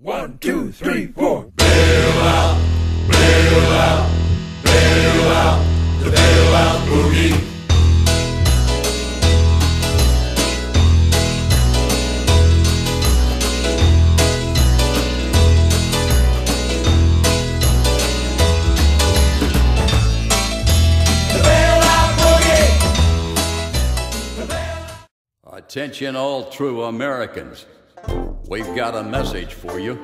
1, 2, 3, 4. Bailout, bailout, bailout, the bailout boogie. The bailout boogie. Attention, all true Americans. We've got a message for you,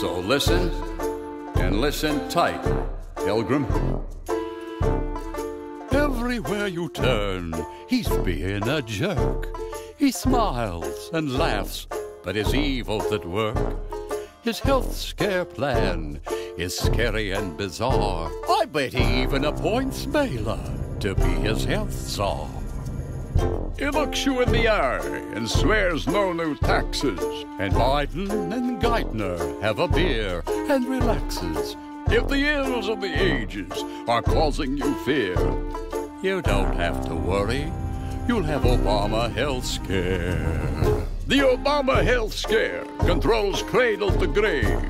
so listen, and listen tight, Pilgrim. Everywhere you turn, he's being a jerk. He smiles and laughs, but his evil's at work. His health scare plan is scary and bizarre. I bet he even appoints Mela to be his health czar. He looks you in the eye and swears no new taxes. And Biden and Geithner have a beer and relaxes. If the ills of the ages are causing you fear, you don't have to worry. You'll have Obama HealthScare. The Obama HealthScare controls cradle to grave.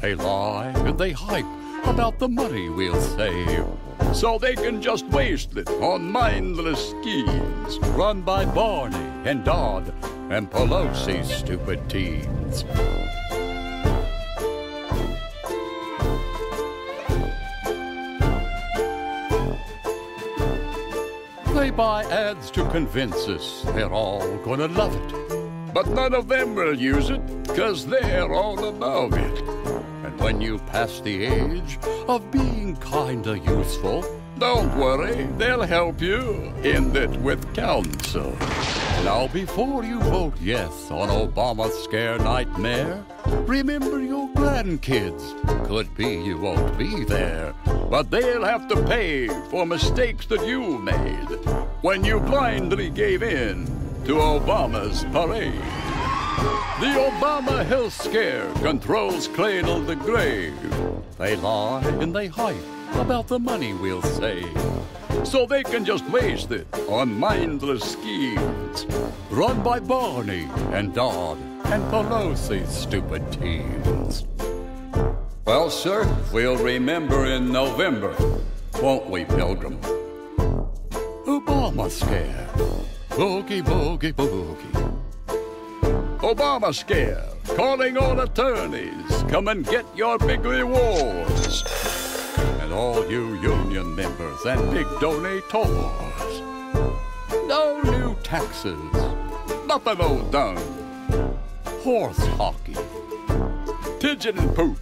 They lie and they hype about the money we'll save, so they can just waste it on mindless schemes run by Barney and Dodd and Pelosi's stupid teens. They buy ads to convince us they're all gonna love it, but none of them will use it, 'cause they're all above it. And when you pass the age of being kinda useful, don't worry, they'll help you end it with counsel. Now before you vote yes on Obama's scare nightmare, remember your grandkids. Could be you won't be there, but they'll have to pay for mistakes that you made when you blindly gave in to Obama's parade. The Obama HealthScare controls cradle to grave. They lie and they hype about the money we'll save, so they can just waste it on mindless schemes run by Barney and Dodd and Pelosi's stupid teens. Well, sir, we'll remember in November, won't we, Pilgrim? Obama scare, boogie, boogie, boogie. Obama scare, calling all attorneys, come and get your big rewards. And all you union members and big donators, no new taxes, nothing old done. Horse hockey, pigeon poop,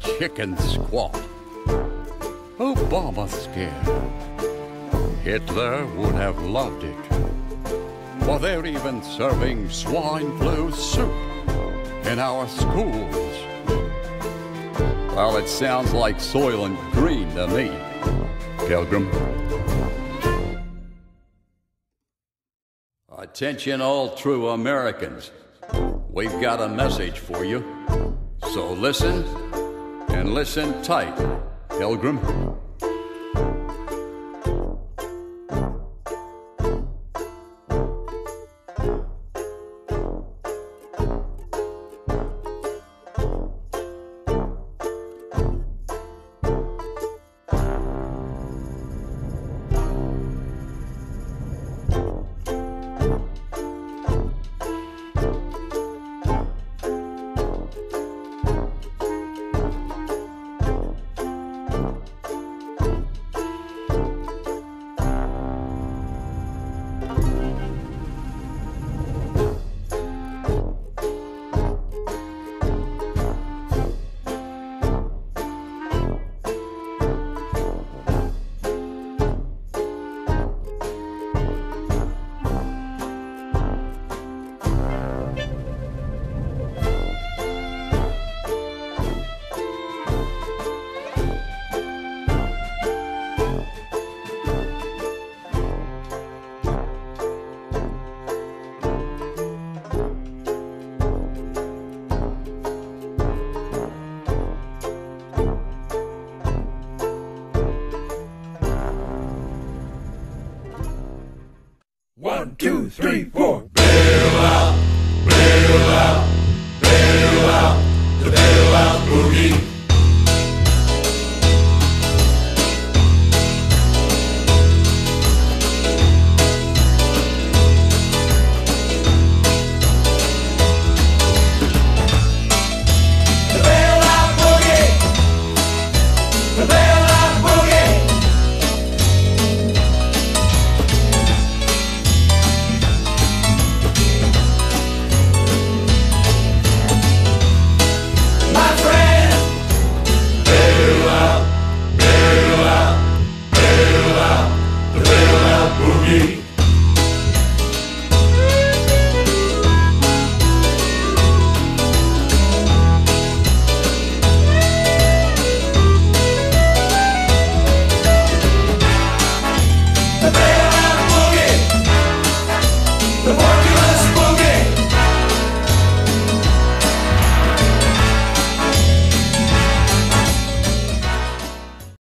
chicken squat, Obama scare. Hitler would have loved it, for they're even serving swine flu soup in our schools. Well, it sounds like soil and green to me, Pilgrim. Attention, all true Americans. We've got a message for you, so listen, and listen tight, Pilgrim.